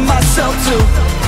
Myself too.